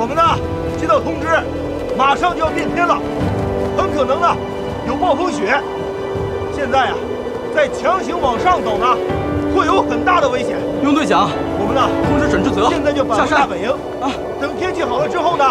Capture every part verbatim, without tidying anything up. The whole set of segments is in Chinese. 我们呢接到通知，马上就要变天了，很可能呢有暴风雪。现在啊，再强行往上走呢，会有很大的危险。用队长，我们呢通知沈志泽，现在就返回大本营啊。等天气好了之后呢，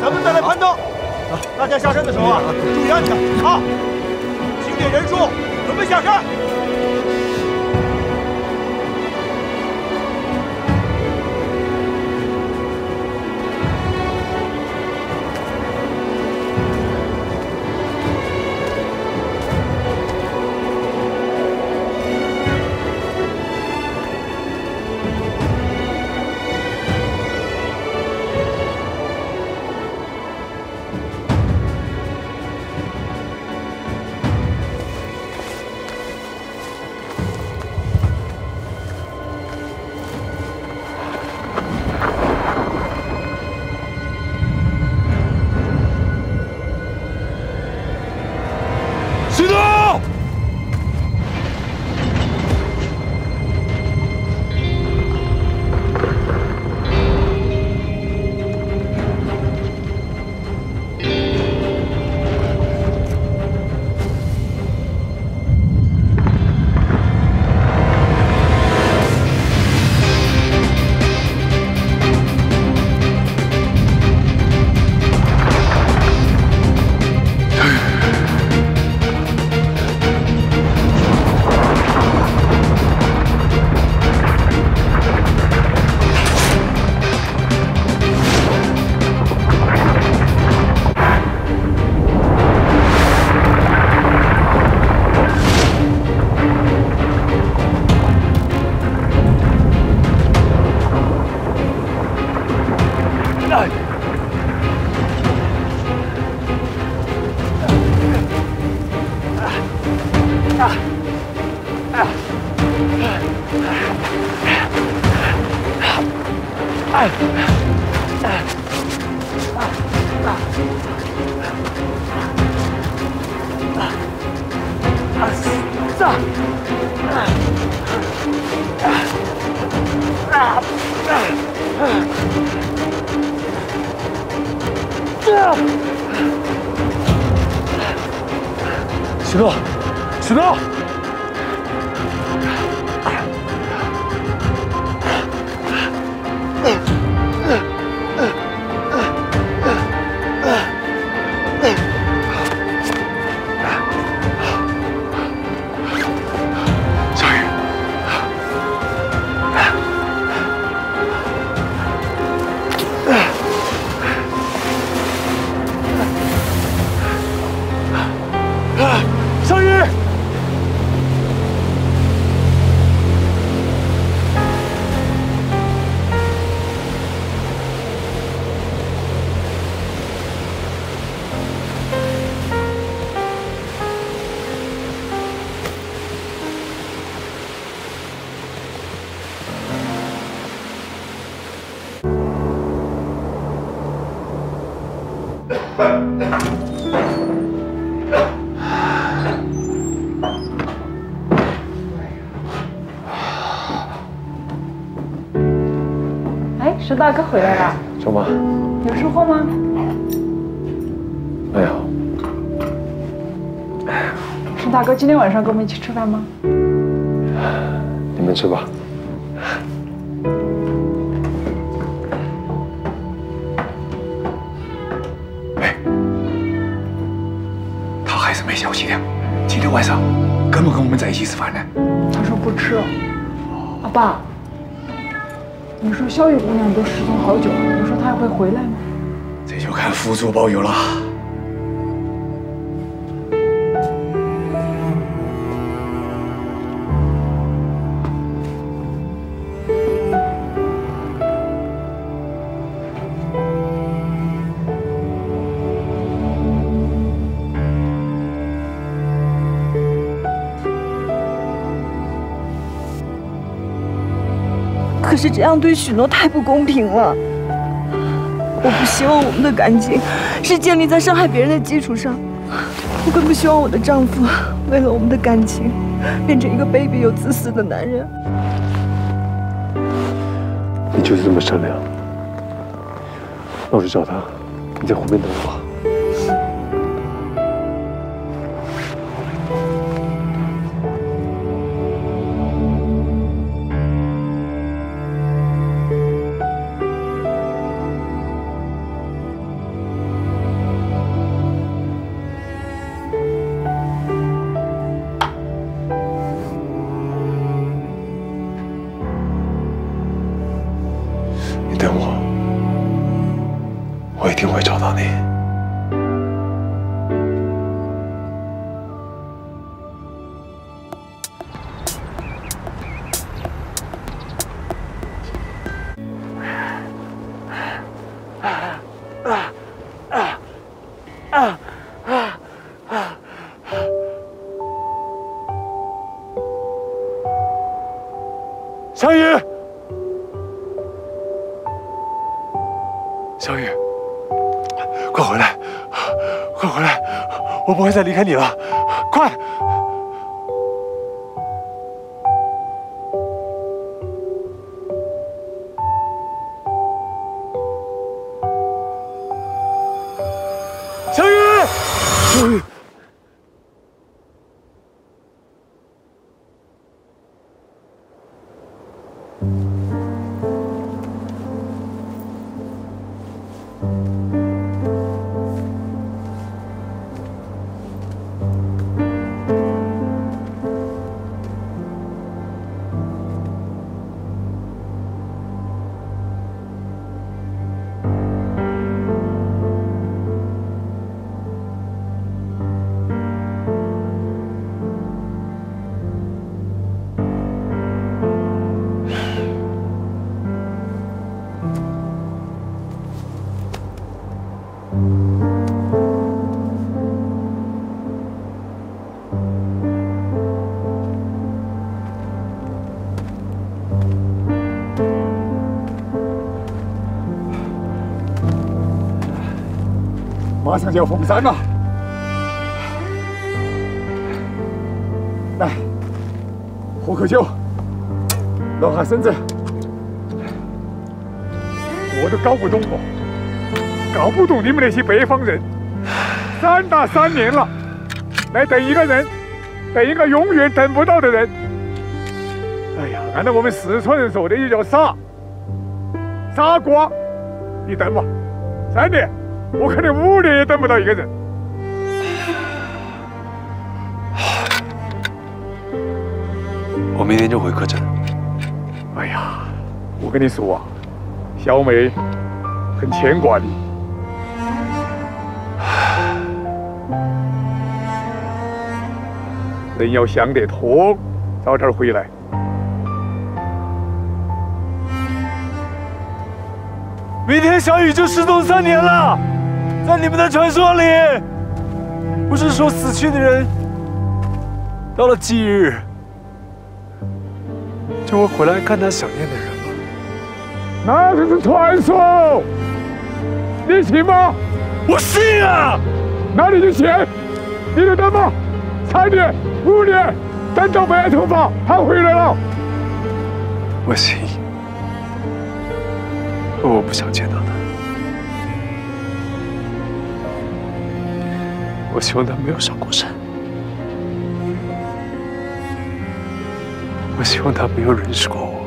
咱们再来攀登。啊，大家下山的时候啊，注意安全啊！清点人数，准备下山。 石大哥回来了，周妈，有收获吗？没有。石大哥今天晚上跟我们一起吃饭吗？你们吃吧。哎，他还是没消息的，今天晚上根本跟我们在一起吃饭呢。他说不吃。阿爸。 你说萧雨姑娘都失踪好久了，你说她还会回来吗？这就看福主保佑了。可是这样对许诺太不公平了。我不希望我们的感情是建立在伤害别人的基础上，我更不希望我的丈夫为了我们的感情，变成一个卑鄙又自私的男人。你就是这么善良，老师找他，你在湖边等我。 再离开你了，快！小雨，小雨，马上就要封山了，来，喝口酒，暖下身子。我都搞不懂哦，搞不懂你们那些北方人，三大三年了，来等一个人，等一个永远等不到的人。哎呀，按照我们四川人说的，就叫傻傻瓜，你等吧，三年。 我看你五年也等不到一个人。我明天就回客栈。哎呀，我跟你说啊，小美很牵挂你。人要想得通，早点回来。 明天小雨就失踪三年了，在你们的传说里，不是说死去的人到了忌日就会回来看他想念的人吗？那可是传说，你信吗？我信啊！那你就信，你就等吧，三年、五年，等到白头发他回来了。我信。 我不想见到他，我希望他没有上过山，我希望他没有认识过我，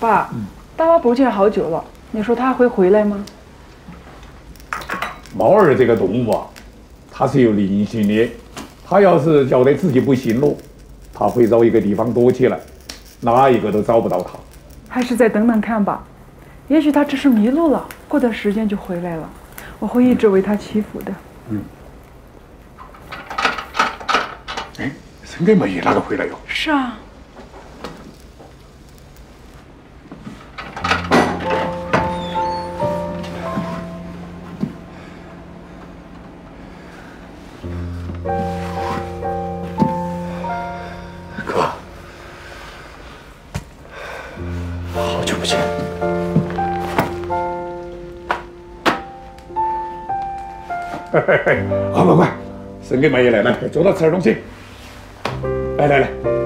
爸，大花不见好久了，你说他会回来吗？猫儿这个动物啊，它是有灵性的，它要是觉得自己不行了，它会找一个地方躲起来，哪一个都找不到它。还是再等等看吧，也许它只是迷路了，过段时间就回来了。我会一直为它祈福的。嗯。哎，真的没哪个回来哟？是啊。哥，好久不见。哎哎哎，快快快，省给买也来来，走到吃点东西。来来来。